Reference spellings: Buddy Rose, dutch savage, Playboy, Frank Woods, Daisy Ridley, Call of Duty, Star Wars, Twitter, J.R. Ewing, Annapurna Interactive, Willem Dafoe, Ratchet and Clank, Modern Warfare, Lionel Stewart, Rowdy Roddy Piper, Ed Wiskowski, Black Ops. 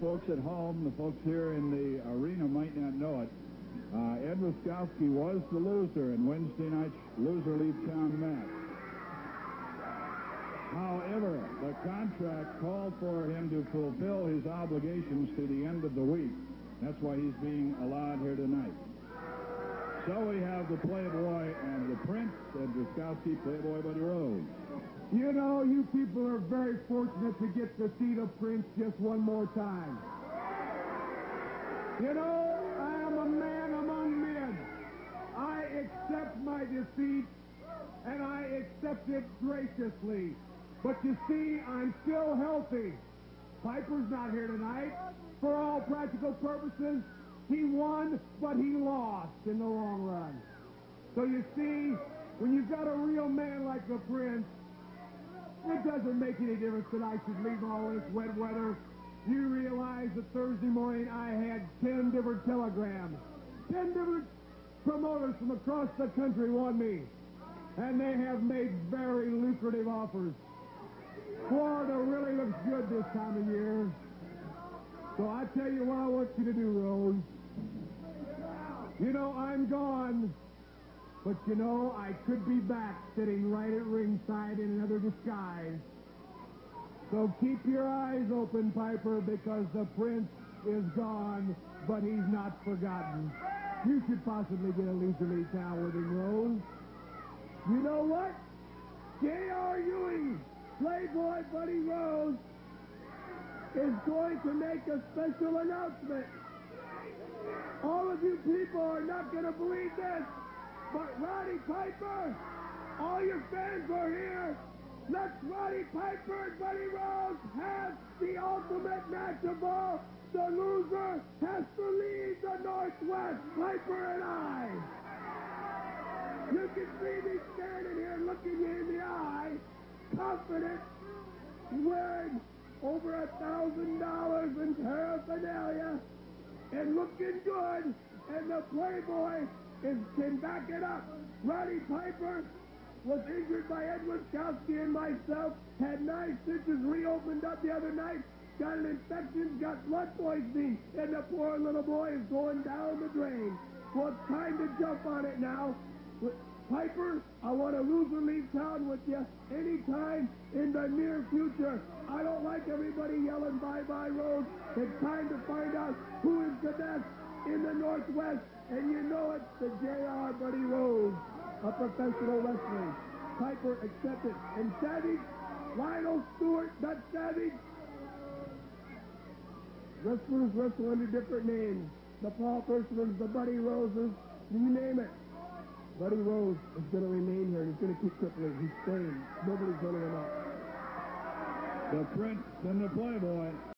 folks at home, the folks here in the arena might not know it. Ed Wiskowski was the loser in Wednesday night's loser leave town match. However, the contract called for him to fulfill his obligations to the end of the week. That's why he's being allowed here tonight. So we have the Playboy and the Prince, Ed Wiskowski, Playboy Buddy Rose. You know, you people are very fortunate to get to see the Prince just one more time. You know, I am a man among men. I accept my defeat, and I accept it graciously. But you see, I'm still healthy. Piper's not here tonight. For all practical purposes, he won, but he lost in the long run. So you see, when you've got a real man like the Prince, it doesn't make any difference that I should leave all this wet weather. You realize that Thursday morning I had 10 different telegrams. 10 different promoters from across the country want me. And they have made very lucrative offers. Florida really looks good this time of year. So I tell you what I want you to do, Rose. You know, I'm gone. But, you know, I could be back sitting right at ringside in another disguise. So keep your eyes open, Piper, because the Prince is gone, but he's not forgotten. You should possibly get a leisurely town with him, Rose. You know what? J.R. Ewing, Playboy Buddy Rose, is going to make a special announcement. All of you people are not going to believe this, but Roddy Piper, all your fans are here. Let's Roddy Piper and Buddy Rose have the ultimate match of all. The loser has to leave the Northwest, Piper and I. You can see me standing here looking you in the eye, confident, wearing over $1,000 in paraphernalia, and looking good, and the Playboy can back it up. Roddy Piper was injured by Ed Wiskowski and myself, had 9 stitches reopened up the other night, got an infection, got blood poisoning, and the poor little boy is going down the drain. Well, it's time to jump on it now. Piper, I want to lose or leave town with you anytime in the near future. I don't like everybody yelling bye-bye, Rose. It's time to find out who is the best in the Northwest, and you know it's the J.R. Buddy Rose of professional wrestling. Piper accepted. And Savage, Lionel Stewart, not Savage. Wrestlers wrestle under different names. The Paul Thurston's, the Buddy Roses, you name it. Buddy Rose is going to remain here. He's going to keep crippling. He's staying. Nobody's going to him up. The Prince and the Playboy.